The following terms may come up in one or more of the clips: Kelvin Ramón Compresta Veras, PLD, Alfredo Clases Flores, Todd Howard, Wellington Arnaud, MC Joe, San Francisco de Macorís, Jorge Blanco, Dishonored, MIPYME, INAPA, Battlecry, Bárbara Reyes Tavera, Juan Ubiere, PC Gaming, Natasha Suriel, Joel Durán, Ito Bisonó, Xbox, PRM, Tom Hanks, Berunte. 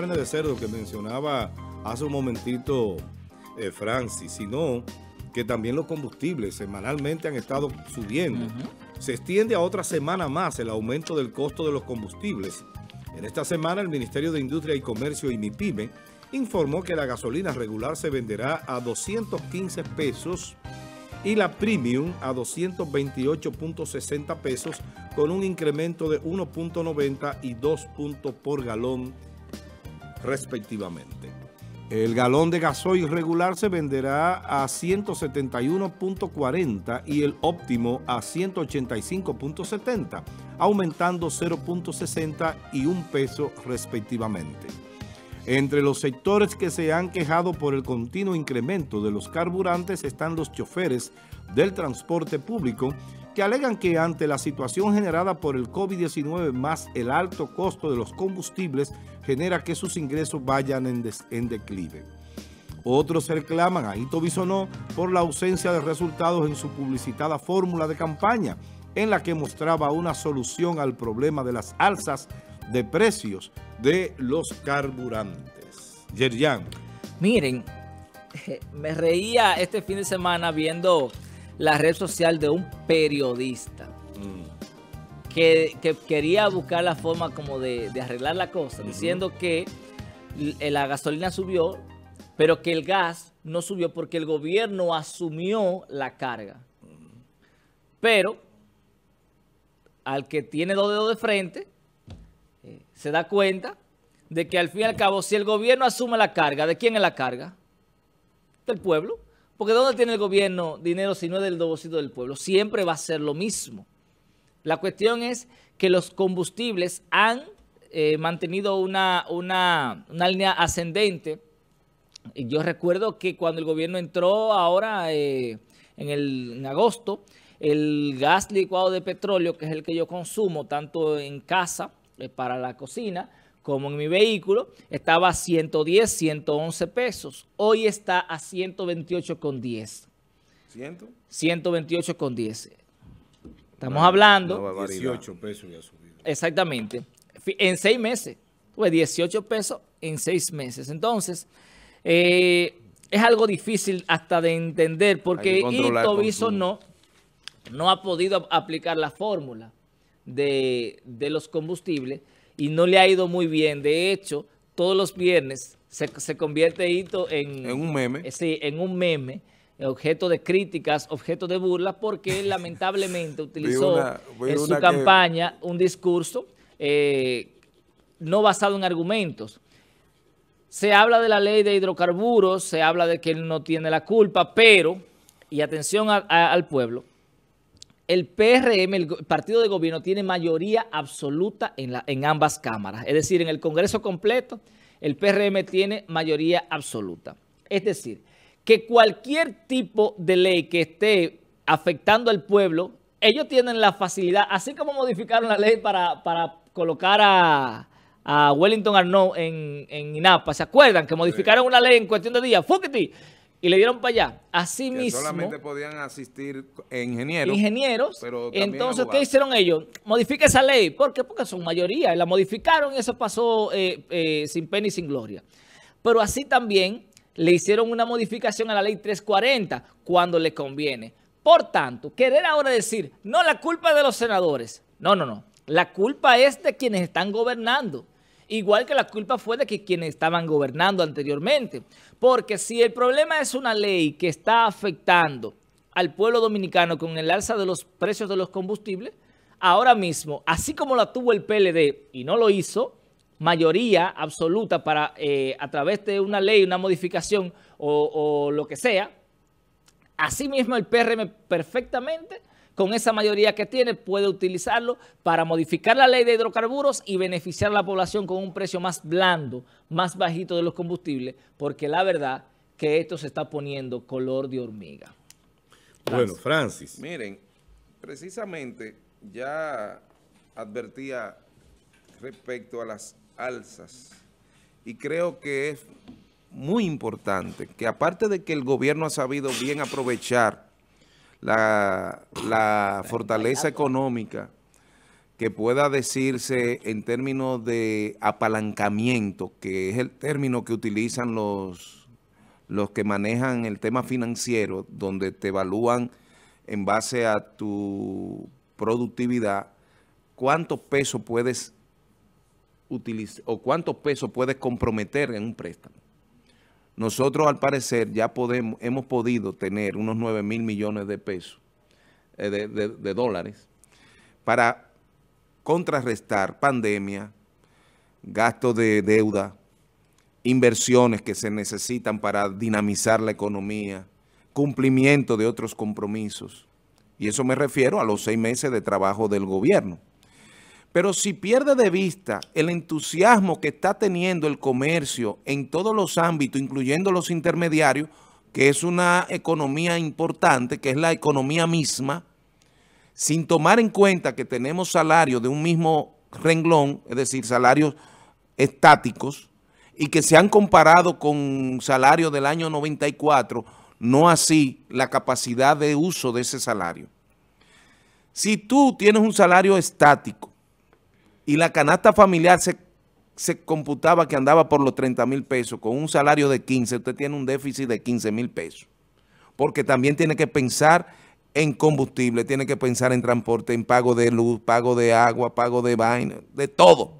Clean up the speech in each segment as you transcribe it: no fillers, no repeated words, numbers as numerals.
carne de cerdo que mencionaba hace un momentito Francis, sino que también los combustibles semanalmente han estado subiendo. Se extiende a otra semana más el aumento del costo de los combustibles. En esta semana, el Ministerio de Industria y Comercio y MIPYME informó que la gasolina regular se venderá a 215 pesos y la premium a 228.60 pesos, con un incremento de 1.90 y 2 puntos por galón respectivamente. El galón de gasoil regular se venderá a 171.40 y el óptimo a 185.70, aumentando 0.60 y 1 peso respectivamente. Entre los sectores que se han quejado por el continuo incremento de los carburantes están los choferes del transporte público, que alegan que ante la situación generada por el COVID-19 más el alto costo de los combustibles genera que sus ingresos vayan en declive. Otros reclaman a Ito Bisonó por la ausencia de resultados en su publicitada fórmula de campaña, en la que mostraba una solución al problema de las alzas de precios de los carburantes. Yerjan. Miren, me reía este fin de semana viendo la red social de un periodista que quería buscar la forma como de arreglar la cosa, diciendo que la gasolina subió, pero que el gas no subió porque el gobierno asumió la carga. Pero al que tiene dos dedos de frente, se da cuenta de que al fin y al cabo, si el gobierno asume la carga, ¿de quién es la carga? Del pueblo. Porque ¿dónde tiene el gobierno dinero si no es del bolsillo del pueblo? Siempre va a ser lo mismo. La cuestión es que los combustibles han mantenido una línea ascendente. Yo recuerdo que cuando el gobierno entró ahora en agosto, el gas licuado de petróleo, que es el que yo consumo tanto en casa para la cocina como en mi vehículo, estaba a 110, 111 pesos. Hoy está a 128,10. ¿100? 128,10. Estamos hablando... 18 pesos ya subido. Exactamente. En 6 meses. Pues 18 pesos en 6 meses. Entonces, es algo difícil hasta de entender, porque Ito Bisonó no ha podido aplicar la fórmula de los combustibles y no le ha ido muy bien. De hecho, todos los viernes se convierte Ito en un meme. Sí, en un meme, objeto de críticas, objeto de burlas, porque lamentablemente utilizó en su campaña un discurso no basado en argumentos. Se habla de la ley de hidrocarburos, se habla de que él no tiene la culpa, pero, y atención al pueblo, el PRM, el partido de gobierno, tiene mayoría absoluta en ambas cámaras. Es decir, en el Congreso completo, el PRM tiene mayoría absoluta. Es decir, que cualquier tipo de ley que esté afectando al pueblo, ellos tienen la facilidad, así como modificaron la ley para colocar a Wellington Arnaud en INAPA. ¿Se acuerdan? Que modificaron una ley en cuestión de días. ¡Fúquete! Y le dieron para allá. Así mismo. Solamente podían asistir ingenieros. Pero entonces, ¿qué hicieron ellos? Modifica esa ley. ¿Por qué? Porque son mayoría. La modificaron y eso pasó sin pena y sin gloria. Pero así también le hicieron una modificación a la ley 340 cuando le conviene. Por tanto, querer ahora decir, no, la culpa es de los senadores. No, no, no. La culpa es de quienes están gobernando. Igual que la culpa fue de que quienes estaban gobernando anteriormente. Porque si el problema es una ley que está afectando al pueblo dominicano con el alza de los precios de los combustibles, ahora mismo, así como la tuvo el PLD y no lo hizo, mayoría absoluta para a través de una ley, una modificación o lo que sea, así mismo el PRM perfectamente, con esa mayoría que tiene, puede utilizarlo para modificar la ley de hidrocarburos y beneficiar a la población con un precio más blando, más bajito de los combustibles, porque la verdad que esto se está poniendo color de hormiga. Bueno, Francis. Miren, precisamente ya advertía respecto a las alzas y creo que es muy importante que, aparte de que el gobierno ha sabido bien aprovechar la fortaleza económica que pueda decirse en términos de apalancamiento, que es el término que utilizan los que manejan el tema financiero, donde te evalúan en base a tu productividad, cuántos pesos puedes utilizar o cuántos pesos puedes comprometer en un préstamo. Nosotros, al parecer, ya hemos podido tener unos 9.000 millones de pesos, de dólares, para contrarrestar pandemia, gasto de deuda, inversiones que se necesitan para dinamizar la economía, cumplimiento de otros compromisos. Y eso me refiero a los 6 meses de trabajo del gobierno. Pero si pierde de vista el entusiasmo que está teniendo el comercio en todos los ámbitos, incluyendo los intermediarios, que es una economía importante, que es la economía misma, sin tomar en cuenta que tenemos salarios de un mismo renglón, es decir, salarios estáticos, y que se han comparado con salarios del año 94, no así la capacidad de uso de ese salario. Si tú tienes un salario estático y la canasta familiar se computaba que andaba por los 30.000 pesos, con un salario de 15, usted tiene un déficit de 15.000 pesos, porque también tiene que pensar en combustible, tiene que pensar en transporte, en pago de luz, pago de agua, pago de vaina, de todo.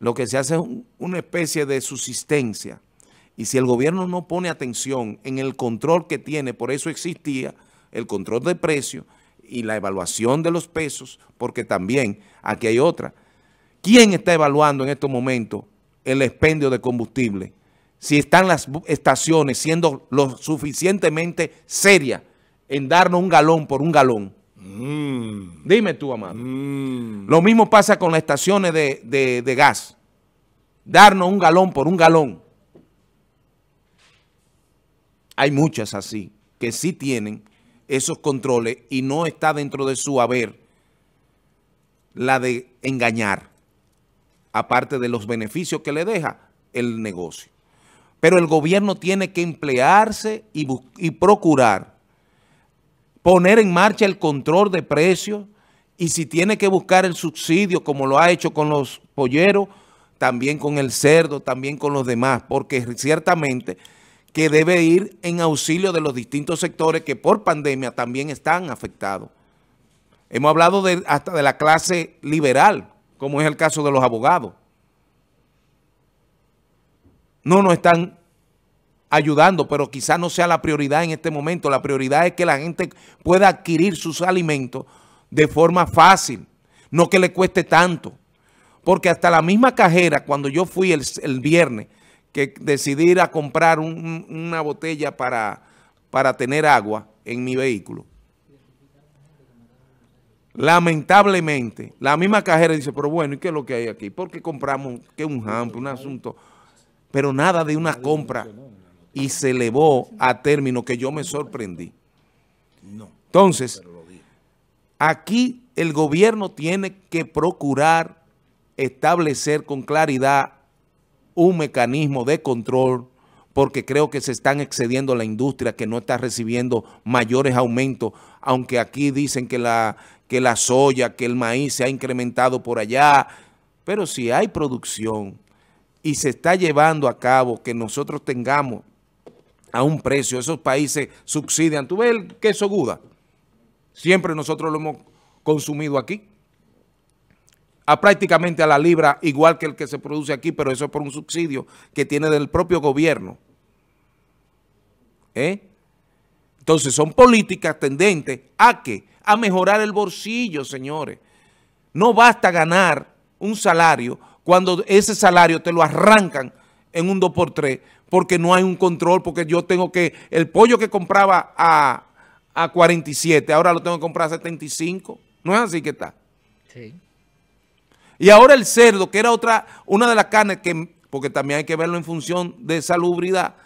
Lo que se hace es una especie de subsistencia. Y si el gobierno no pone atención en el control que tiene, por eso existía el control de precios y la evaluación de los pesos, porque también aquí hay otra. ¿Quién está evaluando en estos momentos el expendio de combustible? Si están las estaciones siendo lo suficientemente serias en darnos un galón por un galón. Dime tú, amado. Lo mismo pasa con las estaciones de gas. Darnos un galón por un galón. Hay muchas así que sí tienen esos controles y no está dentro de su haber la de engañar, aparte de los beneficios que le deja el negocio. Pero el gobierno tiene que emplearse y procurar poner en marcha el control de precios, y si tiene que buscar el subsidio, como lo ha hecho con los polleros, también con el cerdo, también con los demás, porque ciertamente que debe ir en auxilio de los distintos sectores que por pandemia también están afectados. Hemos hablado hasta de la clase liberal, como es el caso de los abogados. No nos están ayudando, pero quizás no sea la prioridad en este momento. La prioridad es que la gente pueda adquirir sus alimentos de forma fácil, no que le cueste tanto. Porque hasta la misma cajera, cuando yo fui el viernes, que decidí ir a comprar una botella para tener agua en mi vehículo, lamentablemente, la misma cajera dice, pero bueno, ¿y qué es lo que hay aquí? ¿Por qué compramos que un jampo, un asunto? Pero nada de una compra, y se elevó a término que yo me sorprendí. Entonces, aquí el gobierno tiene que procurar establecer con claridad un mecanismo de control, porque creo que se están excediendo la industria, que no está recibiendo mayores aumentos, aunque aquí dicen que la soya, que el maíz se ha incrementado por allá, pero si hay producción y se está llevando a cabo que nosotros tengamos a un precio, esos países subsidian. Tú ves el queso Gouda, siempre nosotros lo hemos consumido aquí, a prácticamente a la libra, igual que el que se produce aquí, pero eso es por un subsidio que tiene del propio gobierno. Entonces son políticas tendentes a ¿qué? A mejorar el bolsillo, señores. No basta ganar un salario cuando ese salario te lo arrancan en un 2x3, porque no hay un control, porque yo tengo que, el pollo que compraba a 47, ahora lo tengo que comprar a 75, ¿no es así que está? Sí. Y ahora el cerdo, que era una de las carnes que, porque también hay que verlo en función de salubridad,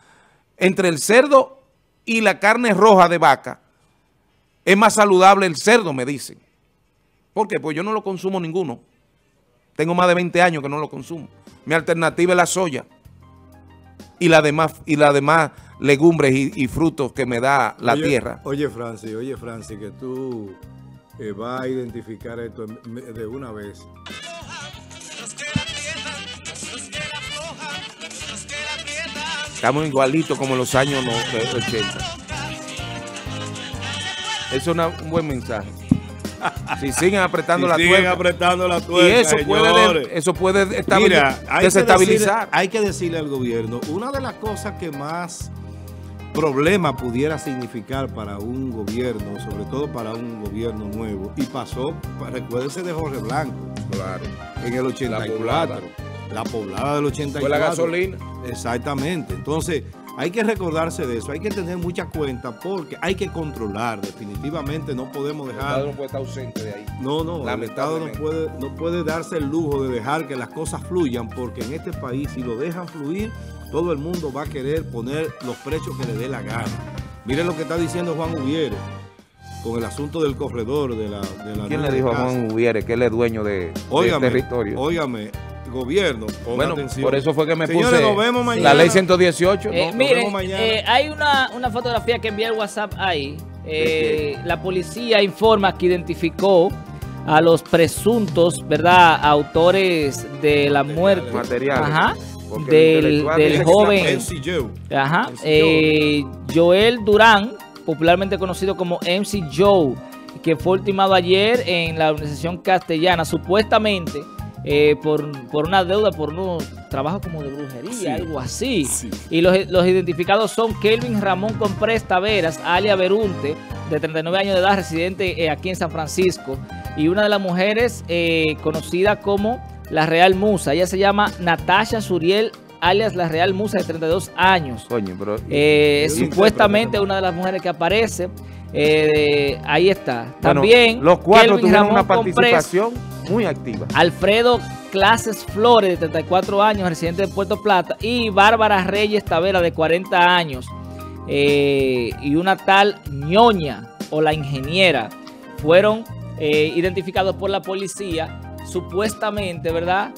entre el cerdo y la carne roja de vaca, es más saludable el cerdo, me dicen. ¿Por qué? Pues yo no lo consumo ninguno. Tengo más de 20 años que no lo consumo. Mi alternativa es la soya y las demás legumbres y frutos que me da la tierra. Oye, Francis, que tú va a identificar esto de una vez. Estamos igualitos como en los años 80. Eso es un buen mensaje. Si siguen apretando la tuerca. Y eso, puede desestabilizar. Hay que decirle al gobierno, una de las cosas que más problema pudiera significar para un gobierno, sobre todo para un gobierno nuevo, y pasó, recuérdense de Jorge Blanco, claro, en el 84, la poblada del 84. Fue la gasolina. Exactamente. Entonces, hay que recordarse de eso, hay que tener mucha cuenta porque hay que controlar, definitivamente no podemos dejar... El Estado no puede estar ausente de ahí. No, no, el Estado no puede darse el lujo de dejar que las cosas fluyan porque en este país si lo dejan fluir, todo el mundo va a querer poner los precios que le dé la gana. Miren lo que está diciendo Juan Ubiere con el asunto del corredor de la ¿Quién le dijo a Juan Ubiere que él es dueño de territorio? Óigame. Gobierno, bueno, atención. Por eso fue que me Señores, puse vemos mañana. La ley 118. Miren, hay una fotografía que envía el WhatsApp ahí. La policía informa que identificó a los presuntos, ¿verdad?, autores de la muerte del joven MC Joe. Joel Durán, popularmente conocido como MC Joe, que fue ultimado ayer en la organización castellana, supuestamente. Por una deuda, por unos trabajos como de brujería, algo así. Y los identificados son Kelvin Ramón Compresta Veras, alias Berunte, de 39 años de edad, residente aquí en San Francisco, y una de las mujeres conocida como la Real Musa. Ella se llama Natasha Suriel, alias la Real Musa, de 32 años. Coño, pero, supuestamente una de las mujeres que aparece. Ahí está. También bueno, los cuatro Kelvin tuvieron Ramón una participación muy activa. Alfredo Clases Flores, de 34 años, residente de Puerto Plata, y Bárbara Reyes Tavera, de 40 años, y una tal Ñoña, o la ingeniera, fueron identificados por la policía, supuestamente, ¿verdad?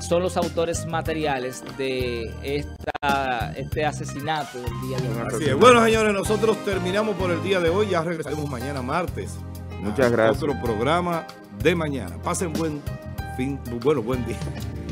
Son los autores materiales de este asesinato del día de hoy. Así es. Bueno, señores, nosotros terminamos por el día de hoy, ya regresaremos mañana martes. Muchas gracias. Otro programa de mañana. Pasen buen día.